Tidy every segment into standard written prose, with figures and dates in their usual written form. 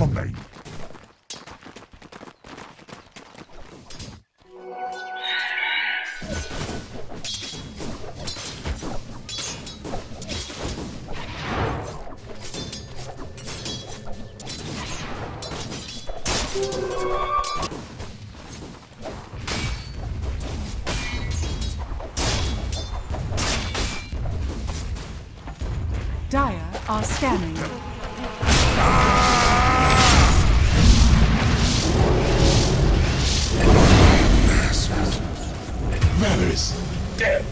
for me. Dire are scanning. Rather is dead.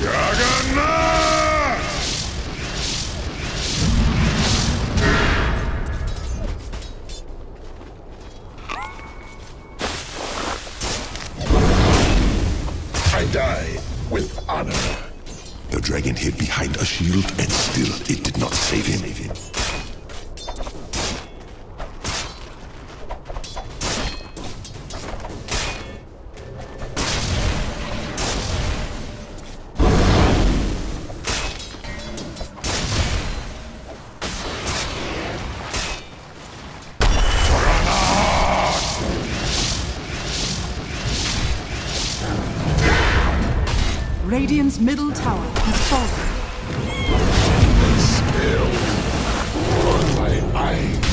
Dragon Knight! I die with honor. The dragon hid behind a shield, and still it did not save him. Radiant's middle tower has fallen. Still on my eyes.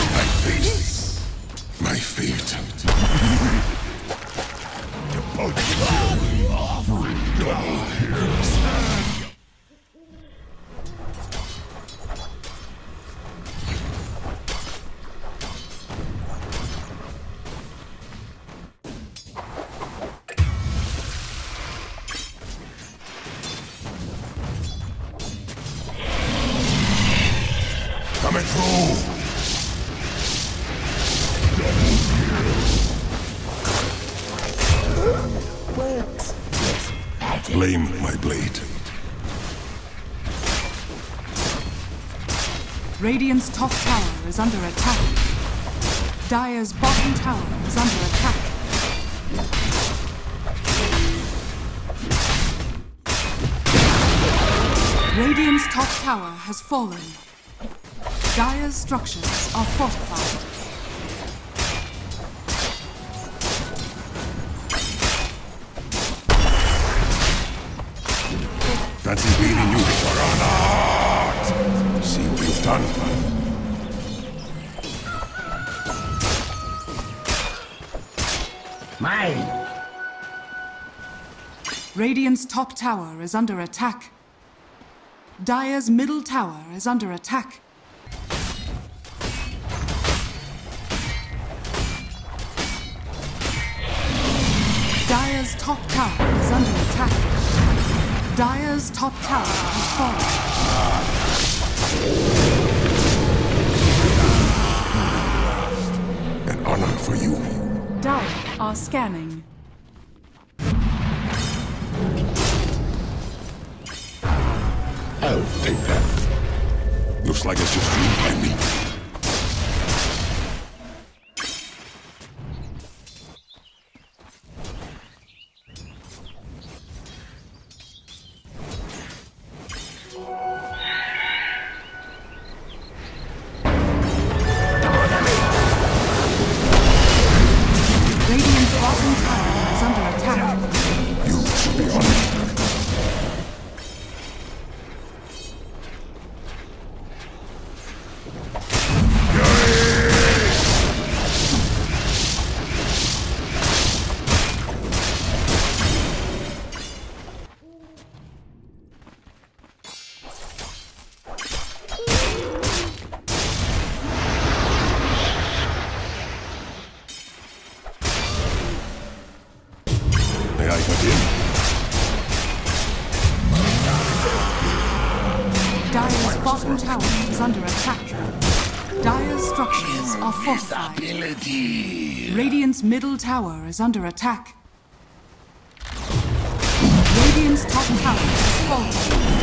My face. My fate. Coming through! Blame my blade. Radiant's top tower is under attack. Dire's bottom tower is under attack. Radiant's top tower has fallen. Dire's structures are fortified. That is really you for an art! See what you've done. Mine! Radiant's top tower is under attack. Dire's middle tower is under attack. Dire's top tower is under attack. Dire's top tower has fallen. An honor for you. Dire are scanning. I'll take that. Looks like it's just you and me. tower is under attack. Dire structures are fortified. Radiant's middle tower is under attack. Radiant's top tower is falling.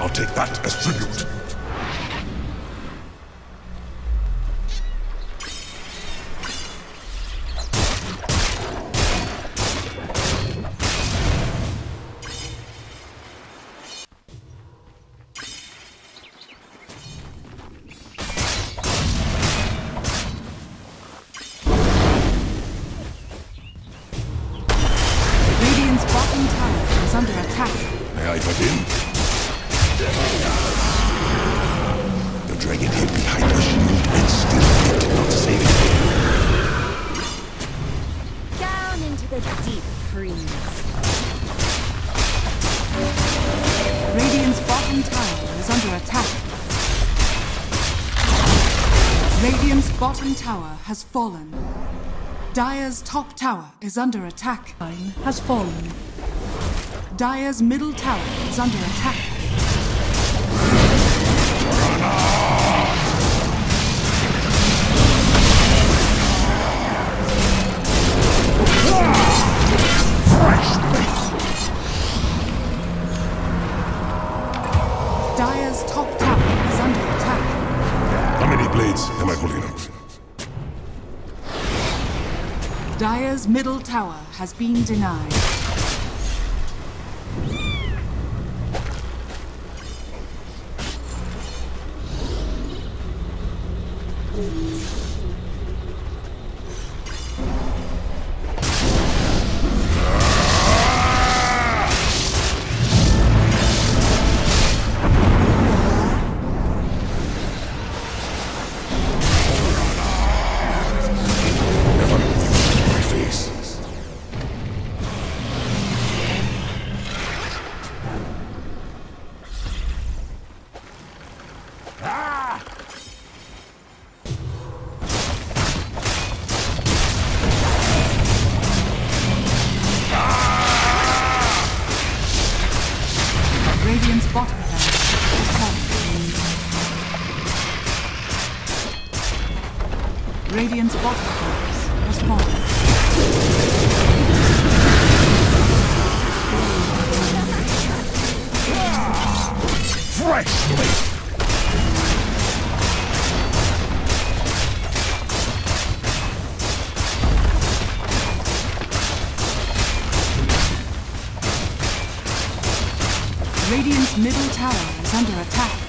I'll take that as tribute. Radiant's bottom tower has fallen. Dire's top tower is under attack. Mine has fallen. Dire's middle tower is under attack. Dire's top tower is under attack. How many blades am I holding up? Dire's middle tower has been denied. Radiant's bottom tower has fallen. Freshly! Radiant's middle tower is under attack.